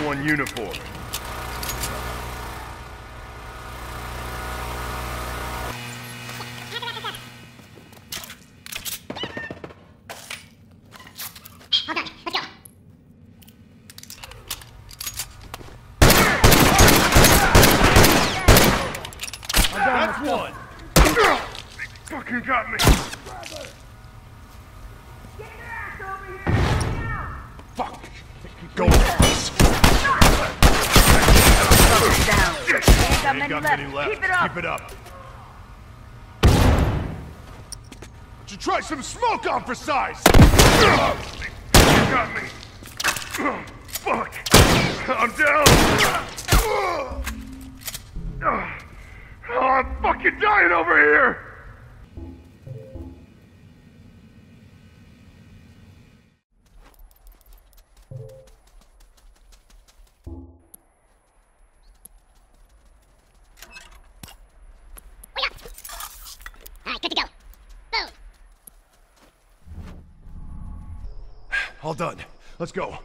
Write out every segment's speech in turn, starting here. someone uniform. Keep it up. But you try some smoke on for size. You got me. Fuck. I'm down. Oh, I'm fucking dying over here. All done. Let's go.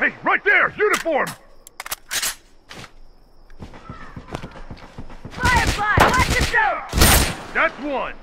Hey, right there! Uniform! Firefly, watch yourself! That's one!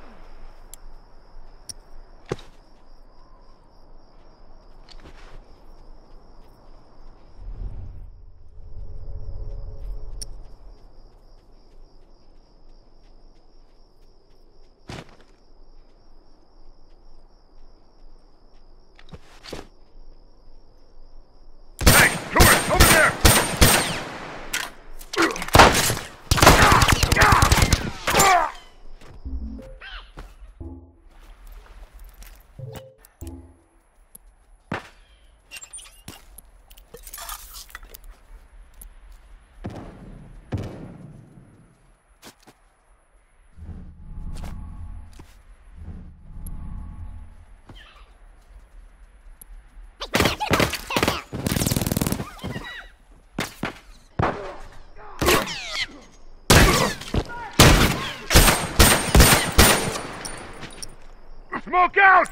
Smoke out!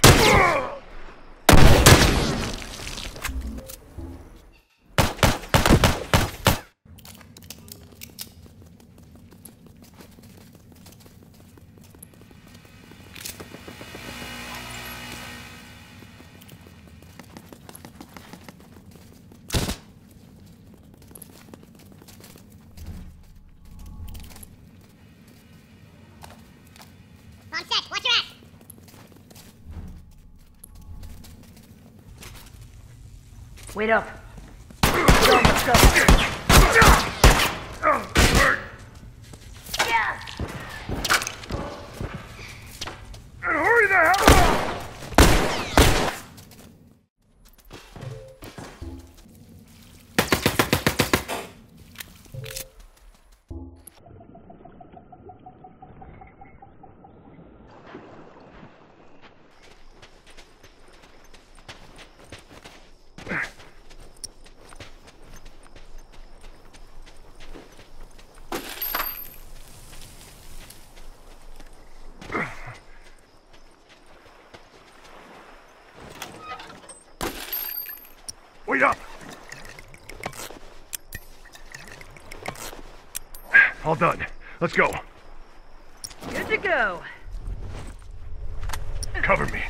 Wait up. Let's go. All done. Let's go. Good to go. Cover me.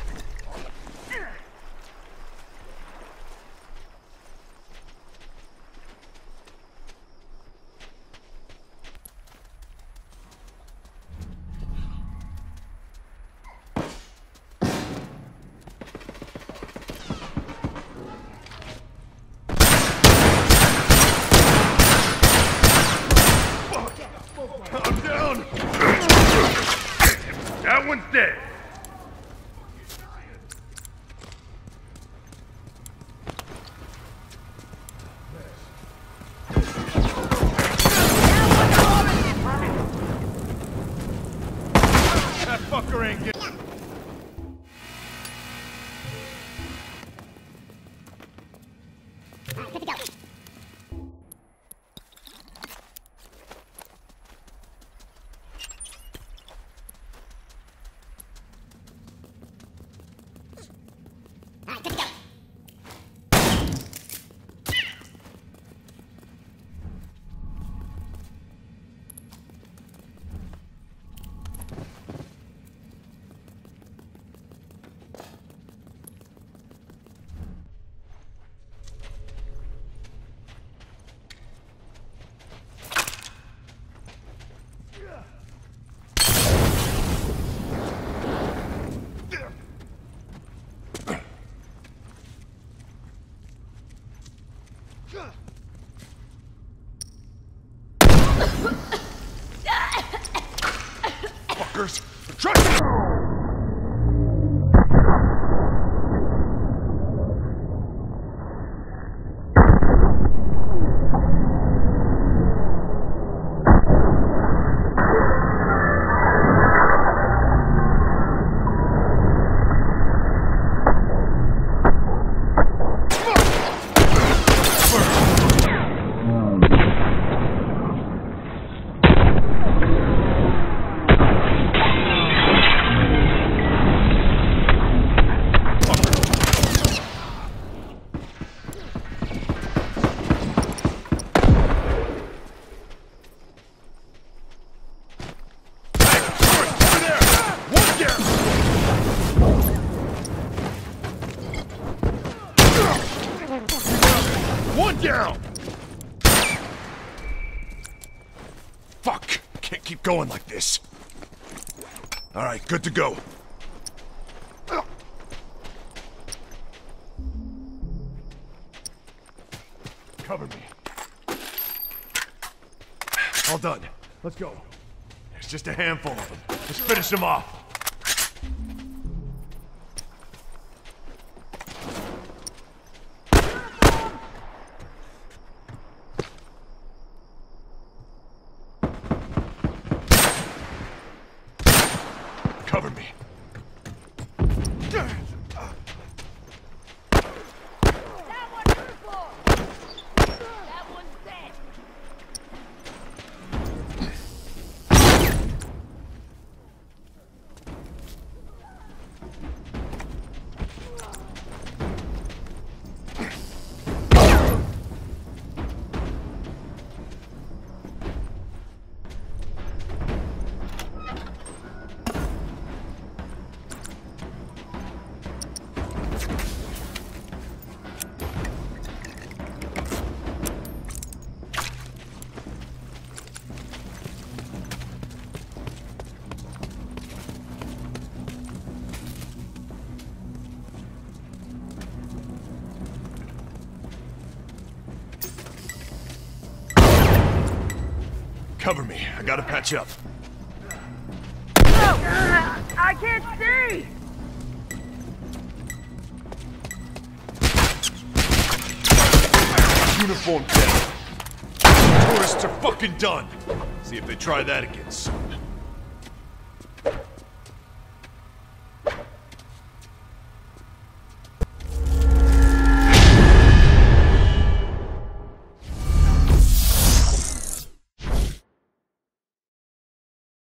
Fuckers! Try to... Fuck! Can't keep going like this. Alright, good to go. Cover me. All done. Let's go. There's just a handful of them. Let's finish them off. Cover me. Cover me. I gotta patch up. I can't see! Uniform down. Tourists are fucking done. See if they try that again soon.